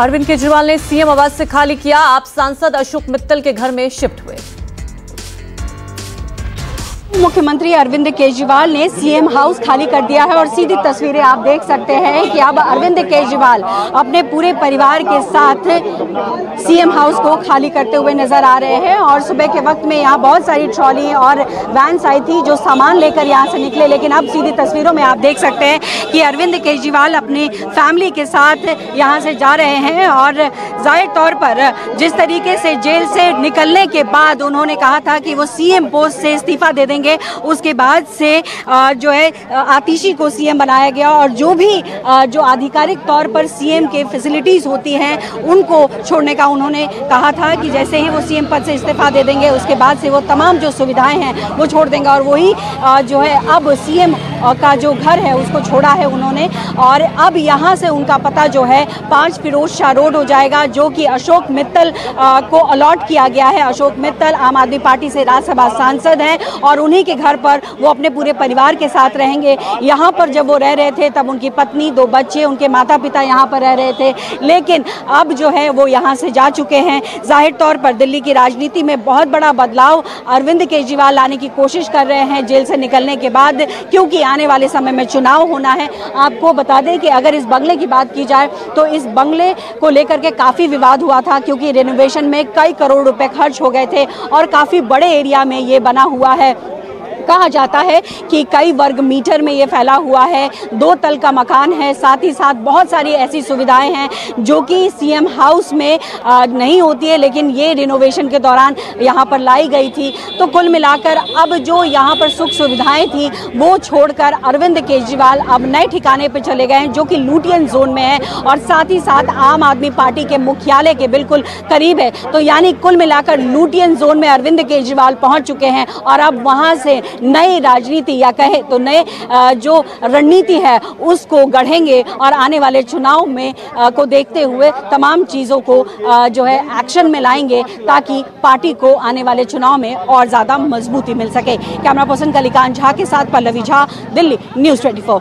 अरविंद केजरीवाल ने सीएम आवास से खाली किया, आप सांसद अशोक मित्तल के घर में शिफ्ट हुए। मुख्यमंत्री अरविंद केजरीवाल ने सीएम हाउस खाली कर दिया है और सीधी तस्वीरें आप देख सकते हैं कि अब अरविंद केजरीवाल अपने पूरे परिवार के साथ सीएम हाउस को खाली करते हुए नजर आ रहे हैं। और सुबह के वक्त में यहाँ बहुत सारी ट्रॉली और वैन्स आई थी जो सामान लेकर यहाँ से निकले, लेकिन अब सीधी तस्वीरों में आप देख सकते हैं कि अरविंद केजरीवाल अपनी फैमिली के साथ यहाँ से जा रहे हैं। और जाहिर तौर पर जिस तरीके से जेल से निकलने के बाद उन्होंने कहा था कि वो सीएम पोस्ट से इस्तीफा दे देंगे, उसके बाद से जो है आतिशी को सीएम बनाया गया और जो भी जो आधिकारिक तौर पर सीएम के फैसिलिटीज होती हैं उनको छोड़ने का उन्होंने कहा था कि जैसे ही वो सीएम पद से इस्तीफा दे देंगे उसके बाद से वो तमाम जो सुविधाएं हैं वो छोड़ देंगे। और वही जो है अब सीएम का जो घर है उसको छोड़ा है उन्होंने और अब यहाँ से उनका पता जो है 5 फिरोज शाह रोड हो जाएगा, जो कि अशोक मित्तल को अलॉट किया गया है। अशोक मित्तल आम आदमी पार्टी से राज्यसभा सांसद हैं और उन्हीं के घर पर वो अपने पूरे परिवार के साथ रहेंगे। यहाँ पर जब वो रह रहे थे तब उनकी पत्नी, 2 बच्चे, उनके माता पिता यहाँ पर रह रहे थे, लेकिन अब जो है वो यहाँ से जा चुके हैं। जाहिर तौर पर दिल्ली की राजनीति में बहुत बड़ा बदलाव अरविंद केजरीवाल लाने की कोशिश कर रहे हैं जेल से निकलने के बाद, क्योंकि आने वाले समय में चुनाव होना है। आपको बता दें कि अगर इस बंगले की बात की जाए तो इस बंगले को लेकर के काफ़ी विवाद हुआ था, क्योंकि रेनोवेशन में कई करोड़ रुपए खर्च हो गए थे और काफ़ी बड़े एरिया में ये बना हुआ है। कहा जाता है कि कई वर्ग मीटर में ये फैला हुआ है, 2 तल का मकान है, साथ ही साथ बहुत सारी ऐसी सुविधाएं हैं जो कि सीएम हाउस में नहीं होती है, लेकिन ये रिनोवेशन के दौरान यहाँ पर लाई गई थी। तो कुल मिलाकर अब जो यहाँ पर सुख सुविधाएं थी वो छोड़कर अरविंद केजरीवाल अब नए ठिकाने पर चले गए हैं जो कि लुटियन जोन में है और साथ ही साथ आम आदमी पार्टी के मुख्यालय के बिल्कुल करीब है। तो यानी कुल मिलाकर लुटियन जोन में अरविंद केजरीवाल पहुँच चुके हैं और अब वहाँ से नई राजनीति या कहे तो नए जो रणनीति है उसको गढ़ेंगे और आने वाले चुनाव में को देखते हुए तमाम चीज़ों को जो है एक्शन में लाएंगे ताकि पार्टी को आने वाले चुनाव में और ज़्यादा मजबूती मिल सके। कैमरा पर्सन कलिकांत झा के साथ पल्लवी झा, दिल्ली न्यूज़ 24।